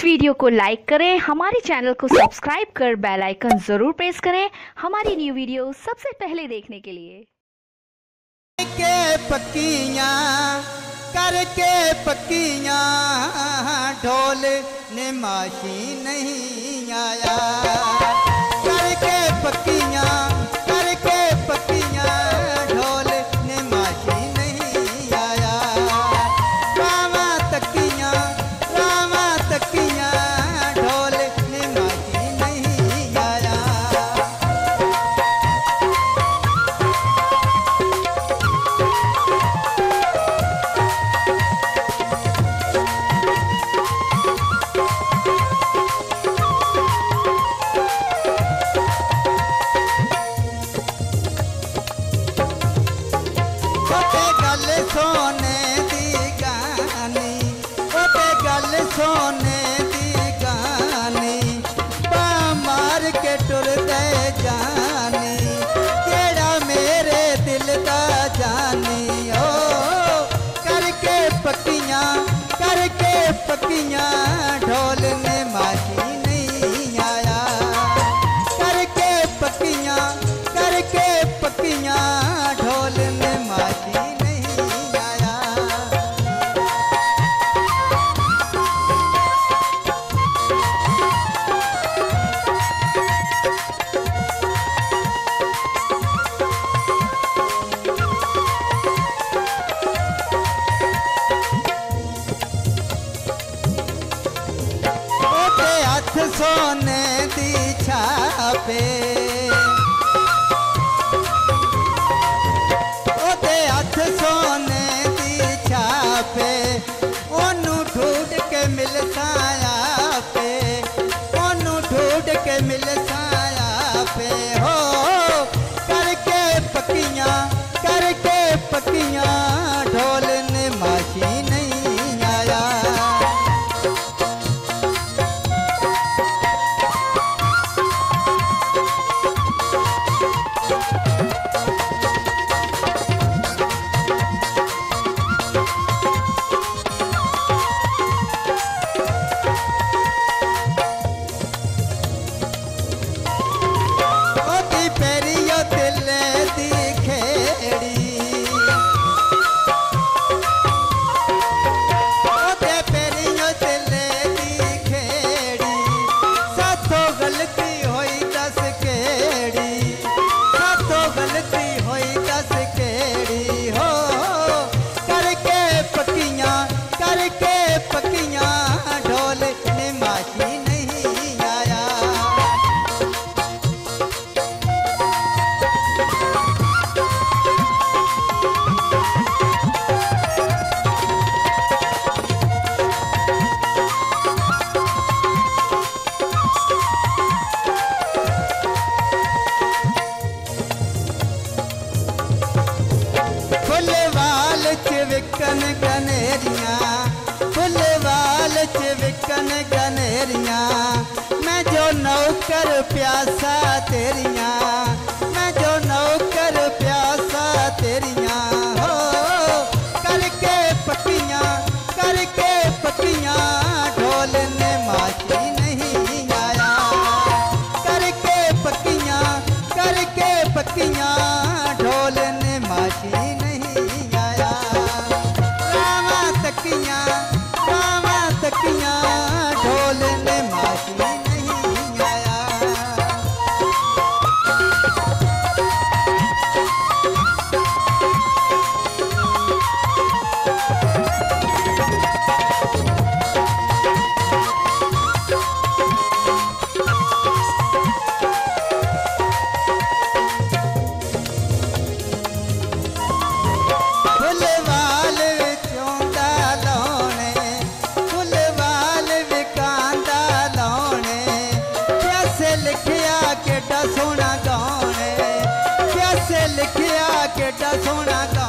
इस वीडियो को लाइक करें, हमारे चैनल को सब्सक्राइब कर बेल आइकन जरूर प्रेस करें हमारी न्यू वीडियो सबसे पहले देखने के लिए। करके पक्कियां ढोल निमाशी नहीं आया, करके पक्कियां ढोल निमाशी नहीं आया, करके पक्कियां करके पक्कियां ढोल निमाशी नहीं आया। सोने दी छापे ओते हथ सोने दी छापे, ओनू ढूंढ के मिल साया पे, ओनू ढूंढ के मिल साया पे हो, करके पक्कियां ढोल निमाशी नहीं आया। विकन गनेरिया फुलवाल च विकन गनेरिया, मैं जो नौकर प्यासा तेरिया, मैं जो नौकर प्यासा तेरिया हो, करके पक्कियां ढोल निमाशी नहीं आया, करके पक्कियां ढोल निमाशी नहीं आया। रामा तकिया ढोल निमाशी नहीं आया। लिखिया केड़ा सोना।